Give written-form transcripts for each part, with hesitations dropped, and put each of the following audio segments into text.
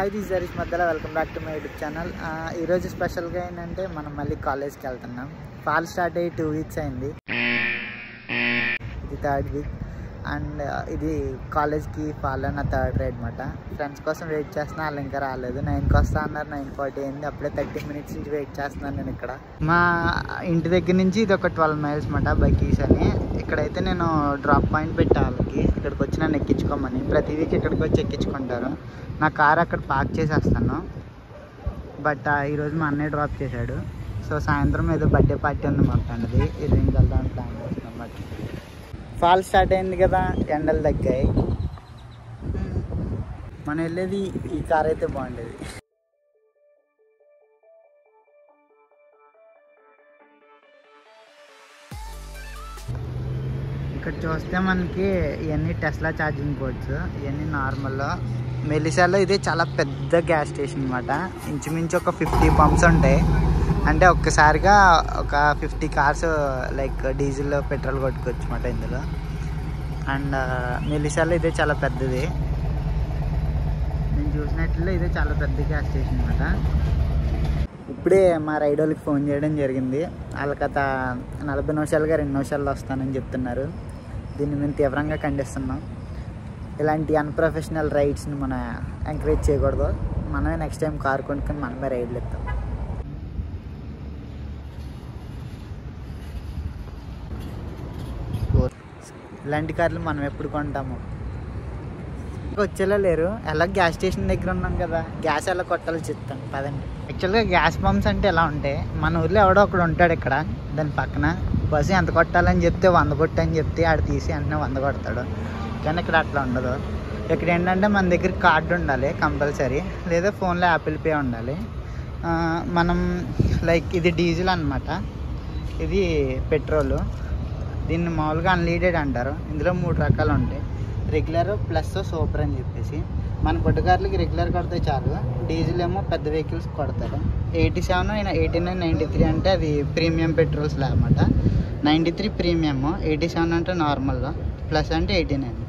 High this Harish Maddala welcome back to my YouTube channel. Special गा एंटे मन मल्ली कॉलेज की वेल्तुन्नाम। फाल स्टार्ट अय्यी 2 वीक्स अयिंदी, इदी थर्ड वीक अंड इदी कॉलेज की फाल ना थर्ड रेड अन्नमाट। फ्रेंड्स कोसम वेट चेस्तुन्ना, वाळ्ळु इंका रालेदु। 9 की वस्ता अन्नारु, 9:40 अयिंदी। अप्पुडे 30 मिनिट्स नुंचि वेट चेस्तुन्नानु नेनु। इक्कड मा इंटि दग्गर नुंचि इदी ओक 12 miles अन्नमाट बकीस अनि। इक्कडैते नेनु ड्राप पाइंट पेट्टालकि इक्कडकि वच्चि नन्नु एक्किंचुकोमनि। प्रति वीक इक्कडकि वच्चि एक्किंचुकुंटारु। ना कार अक्कड़ पार्क चेसेस्तानु, बट ई रोजु मा अन्नय्य ड्राप चेशाडु। सो सायंत्रम एदो बर्थडे पार्टी उंदि मा फ्रेंड्दी, इरिंग वेल्दामनि प्लान चेस्तुन्नाम अन्नमाट। फाल स्टार्ट अय्यिंदि कदा, एंडलु तग्गायि। मन एल्लेदि ई कार अयिते बागुंडेदि। ఇక్కడ చూస్తే మనకి ఇయన్నీ టెస్లా ఛార్జింగ్ పోర్ట్స్, ఇయన్నీ నార్మల్. మెలిసాలో ఇది చాలా పెద్ద గ్యాస్ స్టేషన్ అన్నమాట. ఇంచుమించు ఒక 50 పంప్స్ ఉంటాయి. అంటే ఒక్కసారిగా ఒక 50 కార్స్ లైక్ డీజిల్ పెట్రోల్ కొట్టుకోవచ్చు అన్నమాట ఇందులో. అండ్ మెలిసాలో ఇది చాలా పెద్దది. నేను చూసినట్లయితే ఇది చాలా పెద్ద గ్యాస్ స్టేషన్ అన్నమాట. ఇప్పుడే మా రైడర్లకి ఫోన్ చేయడం జరిగింది. అలకత 40 నిమిషాలుగా 2 నిమిషాల్లో వస్తానని చెప్తున్నారు. దీన్ని మేము తీవ్రంగా ఖండిస్తున్నాం. ఇలాంటి అన్ప్రొఫెషనల్ రైడ్స్ని మనం ఎంకరేజ్ చేయకూడదు. మనమే నెక్స్ట్ టైం కార్ కొనుక్కొని మనమే రైడ్లు ఇస్తాం. ఇలాంటి కార్లు మనం ఎప్పుడు కొంటాము? వచ్చేలా లేరు. ఎలా గ్యాస్ స్టేషన్ దగ్గర ఉన్నాం కదా, గ్యాస్ ఎలా కొట్టాలో చెప్తాను పదండి. యాక్చువల్గా గ్యాస్ పంప్స్ అంటే ఎలా ఉంటాయి, మన ఊర్లో ఎవడో ఒకడు ఉంటాడు ఇక్కడ, దాని పక్కన బస్సు ఎంత కొట్టాలని చెప్తే 100 కొట్టు అని చెప్తే ఆడ తీసి అంటే 100 కొడతాడు. కానీ ఇక్కడ అట్లా ఉండదు. ఇక్కడ ఏంటంటే మన దగ్గర కార్డు ఉండాలి కంపల్సరీ, లేదా ఫోన్లో యాపిల్ పే ఉండాలి. మనం లైక్ ఇది డీజిల్ అన్నమాట, ఇది పెట్రోలు. దీన్ని మామూలుగా అన్లీటెడ్ అంటారు. ఇందులో 3 రకాలు ఉంటాయి, రెగ్యులర్ ప్లస్ సూపర్ అని చెప్పేసి. మన పొట్టు కార్లకి రెగ్యులర్ కొడితే చాలు, డీజిల్ ఏమో పెద్ద వెహికల్స్ కొడతారు. 87, 89, 93 అంటే అది ప్రీమియం పెట్రోల్స్ అన్నమాట. 93 ప్రీమియం, 87 అంటే నార్మల్, ప్లస్ అంటే 89.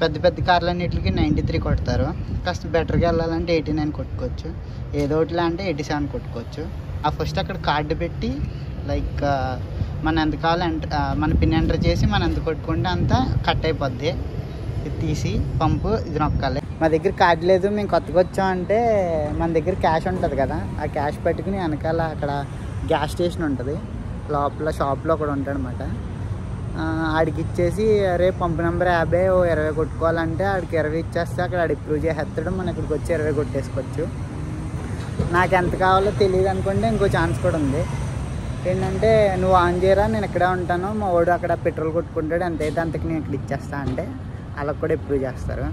పెద్ద పెద్ద కార్లన్నిటికి 93 కొడతారు. కాస్త బెటర్గా వెళ్ళాలంటే 89 కొట్టుకోవచ్చు, ఏదో ఒకటిలా అంటే 87 కొట్టుకోవచ్చు. ఆ ఫస్ట్ అక్కడ కార్డు పెట్టి లైక్ మనం ఎంత కావాలంటే మన పిన్ ఎంటర్ చేసి మనం ఎంత కొట్టుకుంటే అంత కట్ అయిపోద్ది. తీసి పంపు ఇది నొక్కాలి. మా దగ్గర కార్డు లేదు, మేము కొత్తగా వచ్చామంటే మన దగ్గర క్యాష్ ఉంటుంది కదా, ఆ క్యాష్ పెట్టుకుని వెనకాల అక్కడ గ్యాస్ స్టేషన్ ఉంటుంది, లోపల షాప్లో కూడా ఉంటాడు అనమాట. ఆడికి ఇచ్చేసి రేపు పంపు నెంబర్ 50 20 కొట్టుకోవాలంటే ఆడికి 20 ఇచ్చేస్తే అక్కడ ఆడికి ప్రూవ్ చేసేస్తాడు. మనం ఇక్కడికి వచ్చి 20 కొట్టేసుకోవచ్చు. నాకు ఎంత కావాలో తెలియదు అనుకుంటే ఇంకో ఛాన్స్ కూడా ఉంది. ఏంటంటే నువ్వు ఆన్ చేయరా, నేను ఇక్కడే ఉంటాను, మా వాడు అక్కడ పెట్రోల్ కొట్టుకుంటాడు, ఎంతైతే అంతకు నేను ఇక్కడ ఇచ్చేస్తా అంటే అలా కూడా ఇంప్రూవ్ చేస్తారు.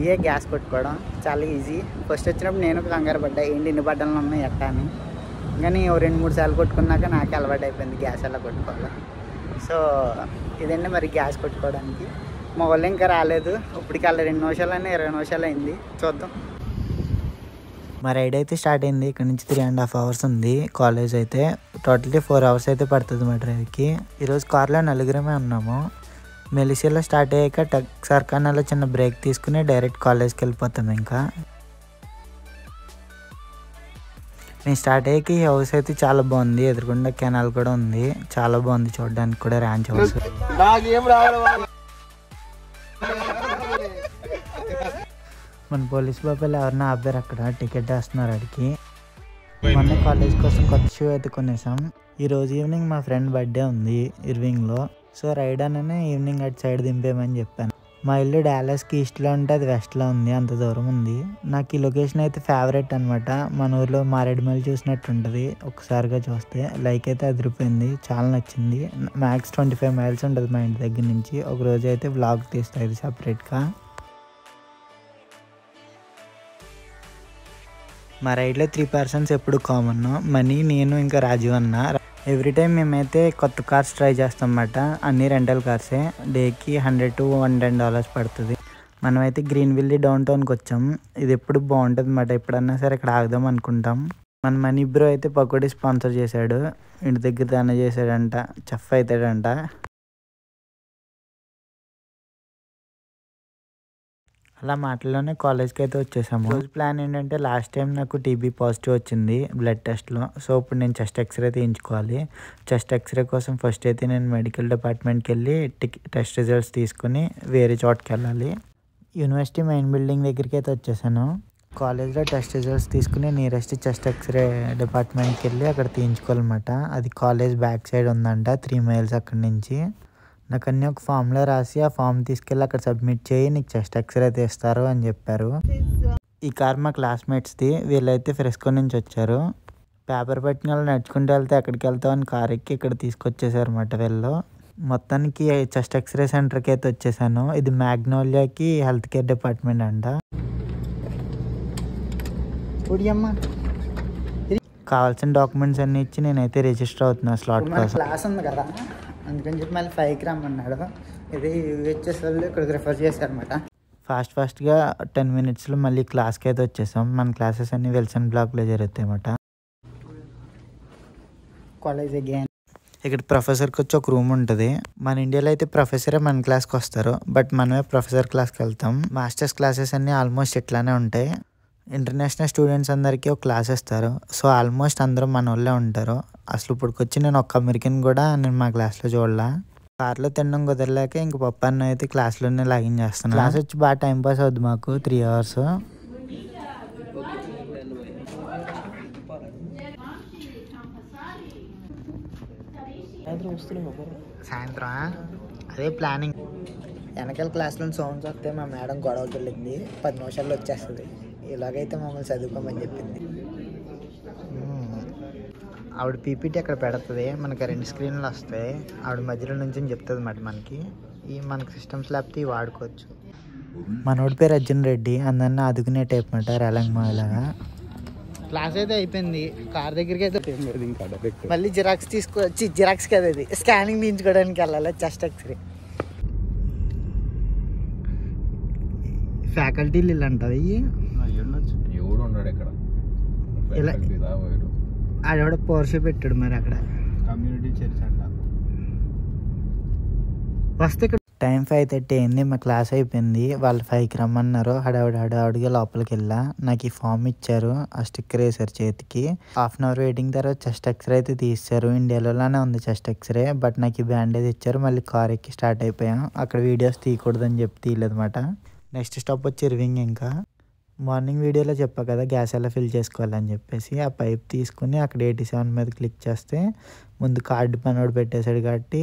ఇవే గ్యాస్ కొట్టుకోవడం చాలా ఈజీ. ఫస్ట్ వచ్చినప్పుడు నేను కంగారు పడ్డా, ఏంటి ఇన్ని బట్టలు ఉన్నాయి ఎట్టా అని. కానీ 2-3 సార్లు కొట్టుకున్నాక నాకు అలవాటు అయిపోయింది గ్యాస్ అలా కొట్టుకోవాలి. సో ఇదండి మరి గ్యాస్ కొట్టుకోవడానికి. మా వాళ్ళు ఇంకా రాలేదు, ఇప్పటికి అలా 2 నిమిషాలు 20 నిమిషాలు అయింది. చూద్దాం. మా రైడ్ అయితే స్టార్ట్ అయింది. ఇక్కడ నుంచి 3.5 hours ఉంది కాలేజ్ అయితే. టోటల్లీ 4 hours అయితే పడుతుంది మా డ్రైవ్కి. ఈరోజు కార్లో 4 ఉన్నాము. మెలిషియాలో స్టార్ట్ అయ్యాక సర్కానాలో చిన్న బ్రేక్ తీసుకుని డైరెక్ట్ కాలేజ్కి వెళ్ళిపోతాం. ఇంకా నేను స్టార్ట్ అయ్యాక ఈ హౌస్ అయితే చాలా బాగుంది. ఎదురుకుండా కెనాల్ కూడా ఉంది, చాలా బాగుంది చూడడానికి కూడా. ర్యాంచ్ హౌస్ మన పోలీస్ బాబాయ్ ఎవరన్నా ఆపారు అక్కడ, టికెట్ వేస్తున్నారు అడిగి. మొన్న కాలేజ్ కోసం కొత్త షూ అయితే కొనేసాం. ఈరోజు ఈవినింగ్ మా ఫ్రెండ్ బర్త్డే ఉంది ఇర్వింగ్లో. సో రైడ్ అనే ఈవినింగ్ అటు సైడ్ దింపేమని చెప్పాను. మా ఇల్లు డాలస్కి ఈస్ట్లో ఉంటే అది వెస్ట్లో ఉంది, అంత దూరం ఉంది. నాకు ఈ లొకేషన్ అయితే ఫేవరెట్ అనమాట. మన ఊర్లో మారేడుమల్లి చూసినట్టు ఉంటుంది ఒకసారిగా చూస్తే. లైక్ అయితే అదిరిపోయింది, చాలా నచ్చింది. మ్యాక్స్ 25 miles ఉంటుంది మా ఇంటి దగ్గర నుంచి. ఒక రోజు అయితే బ్లాగ్ తీస్తాయి సపరేట్గా. మా రైడ్లో 3 persons ఎప్పుడు కామన్, మనీ, నేను, ఇంకా రాజీవ్ అన్న. ఎవ్రీ టైం మేమైతే కొత్త కార్స్ ట్రై చేస్తాం అన్నమాట. అన్నీ రెంటల్ కార్సే. డేకి $100 to $110 పడుతుంది. మనమైతే గ్రీన్ విల్లీ డౌన్ టౌన్కి వచ్చాం. ఇది ఎప్పుడు బాగుంటుంది అన్నమాట. ఎప్పుడన్నా సరే ఇక్కడ ఆగుదాం అనుకుంటాం. మన మనీ బ్రో అయితే పకోడీ స్పాన్సర్ చేశాడు. ఇంటి దగ్గర తన చేశాడంట, చఫ్ అవుతాడంట. అలా మాటల్లోనే కాలేజ్కి అయితే వచ్చేసాము. రోజు ప్లాన్ ఏంటంటే లాస్ట్ టైం నాకు టీబీ పాజిటివ్ వచ్చింది బ్లడ్ టెస్ట్లో. సో ఇప్పుడు నేను చెస్ట్ ఎక్స్రే తీయించుకోవాలి. చెస్ట్ ఎక్స్రే కోసం ఫస్ట్ అయితే నేను మెడికల్ డిపార్ట్మెంట్కి వెళ్ళి టెస్ట్ రిజల్ట్స్ తీసుకుని వేరే చోటుకి వెళ్ళాలి. యూనివర్సిటీ మెయిన్ బిల్డింగ్ దగ్గరికి అయితే వచ్చేసాను. కాలేజ్లో టెస్ట్ రిజల్ట్స్ తీసుకుని నియరెస్ట్ చెస్ట్ ఎక్స్రే డిపార్ట్మెంట్కి వెళ్ళి అక్కడ తీయించుకోవాలన్నమాట. అది కాలేజ్ బ్యాక్ సైడ్ ఉందంట, 3 miles అక్కడి నుంచి. నాకన్నీ ఒక ఫామ్లో రాసి ఆ ఫామ్ తీసుకెళ్ళి అక్కడ సబ్మిట్ చేయి, నీకు చెస్ట్ ఎక్స్రే తీస్తారు అని చెప్పారు. ఈ కార్ మా క్లాస్మేట్స్ది, వీళ్ళైతే ఫ్రెస్కో నుంచి వచ్చారు. పేపర్ పట్టిన వాళ్ళు నడుచుకుంటూ వెళ్తే ఎక్కడికి వెళ్తాం అని కార్ ఎక్కి ఇక్కడ తీసుకొచ్చేసారు అన్నమాట వీళ్ళు. మొత్తానికి చెస్ట్ ఎక్స్రే సెంటర్కి అయితే వచ్చేసాను. ఇది మ్యాగ్నోలియాకి హెల్త్ కేర్ డిపార్ట్మెంట్ అంట. కావాల్సిన డాక్యుమెంట్స్ అన్నీ ఇచ్చి నేనైతే రిజిస్టర్ అవుతున్నా స్లాట్ కోసం. అందుకని చెప్పి మళ్ళీ 5కి రమ్మన్నాడు. ఇది యూహెచ్ఎస్ వాళ్ళు ఇక్కడికి రిఫర్ చేశారనమాట. ఫాస్ట్గా 10 minutesలో మళ్ళీ క్లాస్కి అయితే వచ్చేసాం. మన క్లాసెస్ అన్నీ విల్సన్ బ్లాక్లో జరుగుతాయన్నమాట. కాలేజ్ అగైన్ ఇక్కడ ప్రొఫెసర్కి వచ్చి ఒక రూమ్ ఉంటుంది. మన ఇండియాలో అయితే ప్రొఫెసరే మన క్లాస్కి వస్తారు, బట్ మనమే ప్రొఫెసర్ క్లాస్కి వెళ్తాం. మాస్టర్స్ క్లాసెస్ అన్నీ ఆల్మోస్ట్ ఇట్లానే ఉంటాయి. ఇంటర్నేషనల్ స్టూడెంట్స్ అందరికీ ఒక క్లాస్ ఇస్తారు. సో ఆల్మోస్ట్ అందరూ మన వాళ్ళే ఉంటారు. అసలు ఇప్పుడుకొచ్చి నేను ఒక్క అమెరికన్ కూడా నేను మా క్లాస్లో చూడలా. కార్లో తినడం కుదరలేక ఇంక పప్పాన్ని అయితే క్లాస్లోనే లాగిన్ చేస్తాను. క్లాస్ వచ్చి బాగా టైంపాస్ అవుద్ది మాకు. 3 hours సాయంత్రం అదే ప్లానింగ్. వెనకాల క్లాస్లో సౌండ్స్ వస్తే మా మేడం గొడవకి వెళ్ళింది. 10 నిమిషాల్లో వచ్చేస్తుంది. ఇలాగైతే మమ్మల్ని చదువుకోమని చెప్పింది. ఆవిడ పీపీటీ అక్కడ పెడుతుంది, మనకి 2 screens వస్తాయి. ఆవిడ మధ్యలో నుంచి చెప్తుంది అన్నమాట మనకి. ఈ మనకి సిస్టమ్స్ లేకపోతే ఇవి వాడుకోవచ్చు. మనోడి పేరు అర్జున్ రెడ్డి, అందరినీ ఆదుకునే టైప్ మాట రేలంగమా. ఇలాగా క్లాస్ అయితే అయిపోయింది. కార్ దగ్గరికి అయితే మళ్ళీ జిరాక్స్ తీసుకొచ్చి జిరాక్స్ కదా ఇది స్కానింగ్ తీయించుకోవడానికి వెళ్ళాలి చెస్ట్ ఎక్స్రే. ఫ్యాకల్టీలు ఇలా ఉంటుంది. ఆడవాడ పోర్షే పెట్టాడు మరి అక్కడ కమ్యూనిటీ చర్చ్ అంట. వస్తే ఇక్కడ టైం 5:30 అయింది. మా క్లాస్ అయిపోయింది. వాళ్ళు 5కి రమ్మన్నారు. హడావుడిగా లోపలికి వెళ్ళా. నాకు ఈ ఫామ్ ఇచ్చారు, ఆ స్టిక్కర్ వేసారు చేతికి. ½ hour వెయిటింగ్ తర్వాత చెస్ట్ ఎక్స్రే అయితే తీశారు. ఇండియాలోనే ఉంది చెస్ట్ ఎక్స్రే, బట్ నాకు ఈ బ్యాండేజ్ ఇచ్చారు. మళ్ళీ కార్ ఎక్కి స్టార్ట్ అయిపోయాం. అక్కడ వీడియోస్ తీయకూడదని చెప్పి తీయలేదన్నమాట. నెక్స్ట్ స్టాప్ వచ్చి ఇర్వింగ్. ఇంకా మార్నింగ్ వీడియోలో చెప్పా కదా గ్యాస్ ఎలా ఫిల్ చేసుకోవాలని చెప్పేసి, ఆ పైప్ తీసుకుని అక్కడ 87 మీద క్లిక్ చేస్తే ముందు కార్డు పనోడు పెట్టేశాడు కాబట్టి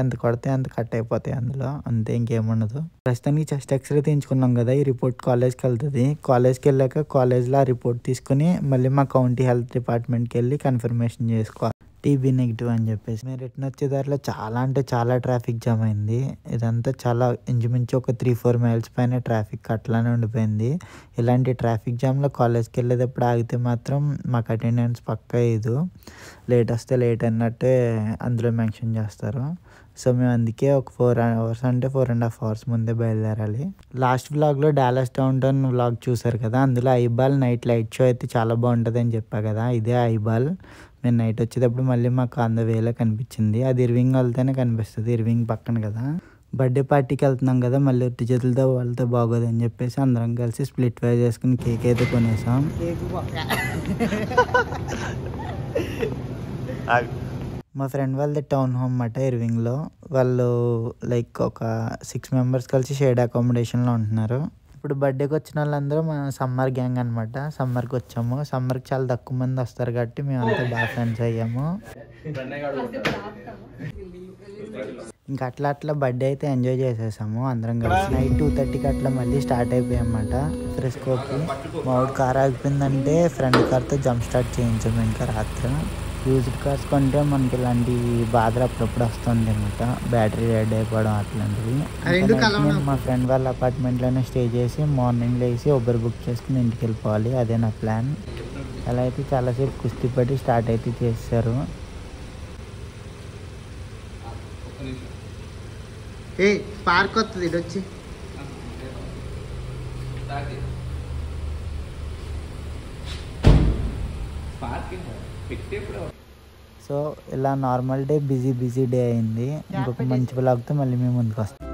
ఎంత కొడితే అంత కట్ అయిపోతాయి అందులో, అంతే ఇంకేముండదు. ప్రస్తుతానికి చెస్ట్ ఎక్స్రే తీయించుకున్నాం కదా, ఈ రిపోర్ట్ కాలేజ్కి వెళ్తుంది. కాలేజ్కి వెళ్ళాక కాలేజ్లో ఆ రిపోర్ట్ తీసుకుని మళ్ళీ మా కౌంటీ హెల్త్ డిపార్ట్మెంట్కి వెళ్ళి కన్ఫర్మేషన్ చేసుకోవాలి టీబీ నెగిటివ్ అని చెప్పేసి. మేము రిటర్న్ వచ్చే దారిలో చాలా ట్రాఫిక్ జామ్ అయింది. ఇదంతా చాలా ఇంచుమించు ఒక 3-4 miles పైన ట్రాఫిక్ అట్లానే ఉండిపోయింది. ఇలాంటి ట్రాఫిక్ జామ్లో కాలేజ్కి వెళ్ళేటప్పుడు ఆగితే మాత్రం మాకు అటెండెన్స్ పక్కా లేదు. లేట్ వస్తే లేట్ అన్నట్టే అందులో మెన్షన్ చేస్తారు. సో మేము అందుకే ఒక 4 hours అంటే 4.5 hours ముందే బయలుదేరాలి. లాస్ట్ వ్లాగ్లో డాలస్ డౌన్ టౌన్ వ్లాగ్ చూసారు కదా, అందులో ఐబాల్ నైట్ లైట్ షో అయితే చాలా బాగుంటుంది అని చెప్పా కదా, ఇదే ఐబాల్. నేను నైట్ వచ్చేటప్పుడు మళ్ళీ మాకు 1000 కనిపించింది. అది ఇర్వింగ్ వెళ్తేనే కనిపిస్తుంది, ఇర్వింగ్ పక్కన కదా. బర్త్డే పార్టీకి వెళ్తున్నాం కదా, మళ్ళీ ఒట్టి చేతులతో వాళ్ళతో బాగోదు అని చెప్పేసి అందరం కలిసి స్ప్లిట్ వై చేసుకుని కేక్ అయితే కొనేసాం. మా ఫ్రెండ్ వాళ్ళది టౌన్ హోమ్ అన్నమాట ఇర్వింగ్లో. వాళ్ళు లైక్ ఒక 6 members కలిసి షేర్డ్ అకామిడేషన్లో ఉంటున్నారు. ఇప్పుడు బర్త్డేకి వచ్చిన వాళ్ళందరూ మా సమ్మర్ గ్యాంగ్ అనమాట. సమ్మర్కి వచ్చాము. సమ్మర్కి చాలా తక్కువ మంది వస్తారు కాబట్టి మేము అంతా బాగా ఫ్రెండ్స్ అయ్యాము. ఇంకా అట్లా బర్త్డే అయితే ఎంజాయ్ చేసేసాము అందరం కలిసి. నైట్ 2:30కి అట్లా మళ్ళీ స్టార్ట్ అయిపోయామన్నమాట ఫ్రెస్కోకి. మావుడు కార్ ఆగిపోయిందంటే ఫ్రెండ్ కార్తో జంప్ స్టార్ట్ చేయించాము. ఇంకా రాత్రి యూజ్డ్ కార్స్ కొంటే మనకి ఇలాంటి బాధలు అప్పుడప్పుడు వస్తుంది అనమాట, బ్యాటరీ డెడ్ అయిపోవడం అట్లాంటివి. మా ఫ్రెండ్ వాళ్ళ అపార్ట్మెంట్లోనే స్టే చేసి మార్నింగ్ లేసి ఉబర్ బుక్ చేసుకుని ఇంటికి వెళ్ళిపోవాలి, అదే నా ప్లాన్. అలా అయితే చాలాసేపు కుస్తీ పట్టి స్టార్ట్ అయితే చేశారు. ఏ పార్క్ వస్తుంది ఇది వచ్చి సో ఇలా నార్మల్ డే బిజీ డే అయింది. ఇంకొక మంచి బ్లాగ్తో మళ్ళీ మేము ముందుకు వస్తాం.